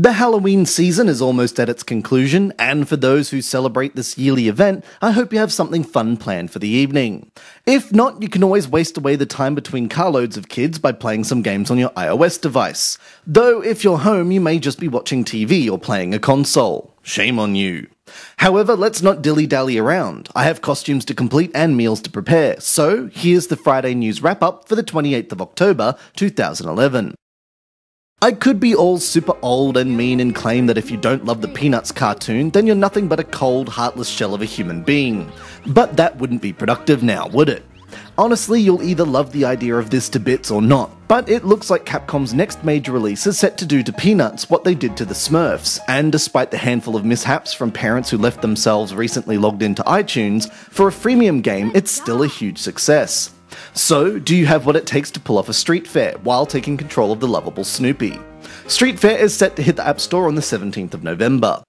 The Halloween season is almost at its conclusion, and for those who celebrate this yearly event, I hope you have something fun planned for the evening. If not, you can always waste away the time between carloads of kids by playing some games on your iOS device. Though if you're home, you may just be watching TV or playing a console. Shame on you. However, let's not dilly-dally around. I have costumes to complete and meals to prepare, so here's the Friday news wrap-up for the 28th of October, 2011. I could be all super old and mean and claim that if you don't love the Peanuts cartoon, then you're nothing but a cold, heartless shell of a human being. But that wouldn't be productive now, would it? Honestly, you'll either love the idea of this to bits or not, but it looks like Capcom's next major release is set to do to Peanuts what they did to the Smurfs, and despite the handful of mishaps from parents who left themselves recently logged into iTunes, for a freemium game it's still a huge success. So, do you have what it takes to pull off a street fair while taking control of the lovable Snoopy? Street Fair is set to hit the App Store on the 17th of November.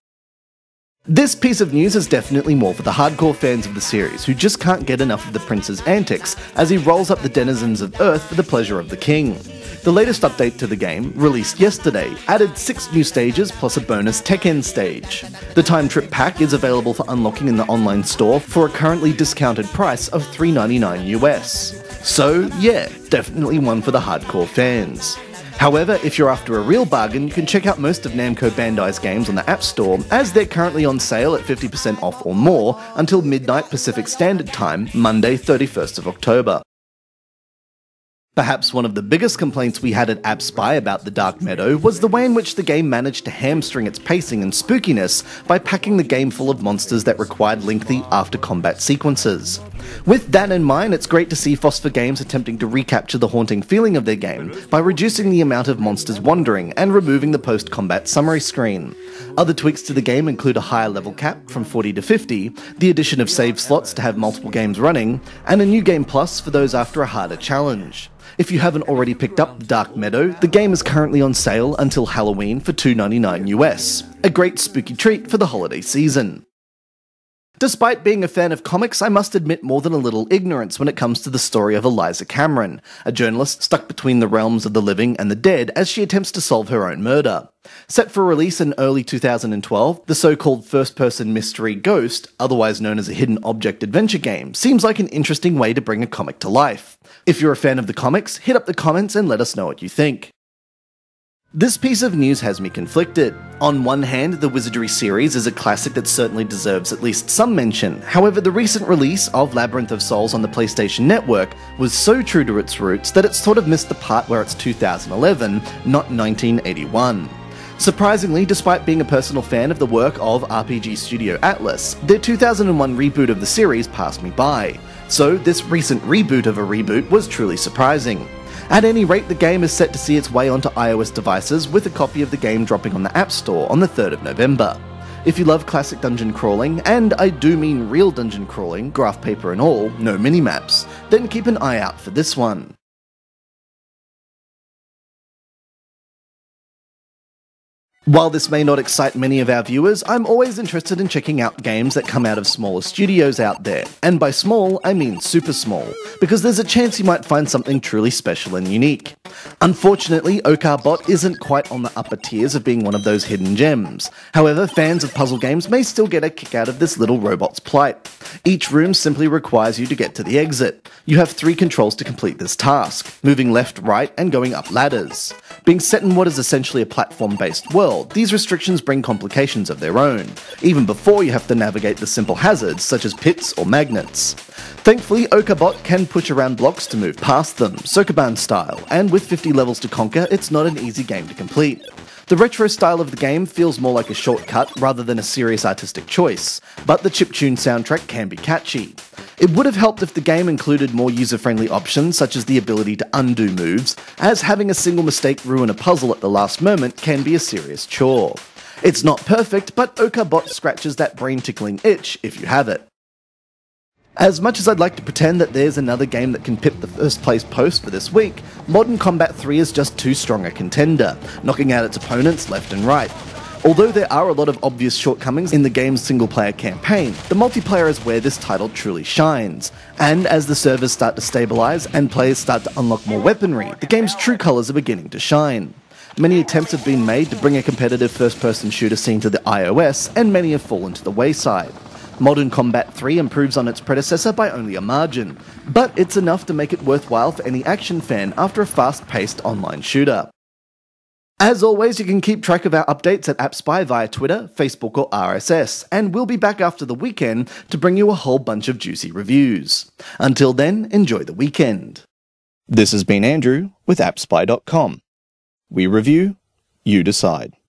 This piece of news is definitely more for the hardcore fans of the series who just can't get enough of the prince's antics as he rolls up the denizens of Earth for the pleasure of the king. The latest update to the game, released yesterday, added 6 new stages plus a bonus Tekken stage. The Time Trip Pack is available for unlocking in the online store for a currently discounted price of $3.99 US. So yeah, definitely one for the hardcore fans. However, if you're after a real bargain, you can check out most of Namco Bandai's games on the App Store, as they're currently on sale at 50% off or more until midnight Pacific Standard Time, Monday 31st of October. Perhaps one of the biggest complaints we had at AppSpy about The Dark Meadow was the way in which the game managed to hamstring its pacing and spookiness by packing the game full of monsters that required lengthy after-combat sequences. With that in mind, it's great to see Phosphor Games attempting to recapture the haunting feeling of their game by reducing the amount of monsters wandering and removing the post-combat summary screen. Other tweaks to the game include a higher level cap from 40 to 50, the addition of save slots to have multiple games running, and a new game plus for those after a harder challenge. If you haven't already picked up The Dark Meadow, the game is currently on sale until Halloween for $2.99 US, a great spooky treat for the holiday season. Despite being a fan of comics, I must admit more than a little ignorance when it comes to the story of Eliza Cameron, a journalist stuck between the realms of the living and the dead as she attempts to solve her own murder. Set for release in early 2012, the so-called first-person mystery Ghost, otherwise known as a hidden object adventure game, seems like an interesting way to bring a comic to life. If you're a fan of the comics, hit up the comments and let us know what you think. This piece of news has me conflicted. On one hand, the Wizardry series is a classic that certainly deserves at least some mention. However, the recent release of Labyrinth of Souls on the PlayStation Network was so true to its roots that it sort of missed the part where it's 2011, not 1981. Surprisingly, despite being a personal fan of the work of RPG Studio Atlus, their 2001 reboot of the series passed me by. So this recent reboot of a reboot was truly surprising. At any rate, the game is set to see its way onto iOS devices with a copy of the game dropping on the App Store on the 3rd of November. If you love classic dungeon crawling, and I do mean real dungeon crawling, graph paper and all, no minimaps, then keep an eye out for this one. While this may not excite many of our viewers, I'm always interested in checking out games that come out of smaller studios out there. And by small, I mean super small, because there's a chance you might find something truly special and unique. Unfortunately, Ocarbot isn't quite on the upper tiers of being one of those hidden gems. However, fans of puzzle games may still get a kick out of this little robot's plight. Each room simply requires you to get to the exit. You have 3 controls to complete this task, moving left, right, and going up ladders. Being set in what is essentially a platform-based world, these restrictions bring complications of their own, even before you have to navigate the simple hazards such as pits or magnets. Thankfully, Ocarbot can push around blocks to move past them, Sokoban style, and with 50 levels to conquer, it's not an easy game to complete. The retro style of the game feels more like a shortcut rather than a serious artistic choice, but the chiptune soundtrack can be catchy. It would have helped if the game included more user-friendly options such as the ability to undo moves, as having a single mistake ruin a puzzle at the last moment can be a serious chore. It's not perfect, but Ocarbot scratches that brain-tickling itch if you have it. As much as I'd like to pretend that there's another game that can pip the first place post for this week, Modern Combat 3 is just too strong a contender, knocking out its opponents left and right. Although there are a lot of obvious shortcomings in the game's single-player campaign, the multiplayer is where this title truly shines. And as the servers start to stabilise and players start to unlock more weaponry, the game's true colours are beginning to shine. Many attempts have been made to bring a competitive first-person shooter scene to the iOS, and many have fallen to the wayside. Modern Combat 3 improves on its predecessor by only a margin, but it's enough to make it worthwhile for any action fan after a fast-paced online shooter. As always, you can keep track of our updates at AppSpy via Twitter, Facebook or RSS, and we'll be back after the weekend to bring you a whole bunch of juicy reviews. Until then, enjoy the weekend. This has been Andrew with AppSpy.com. We review, you decide.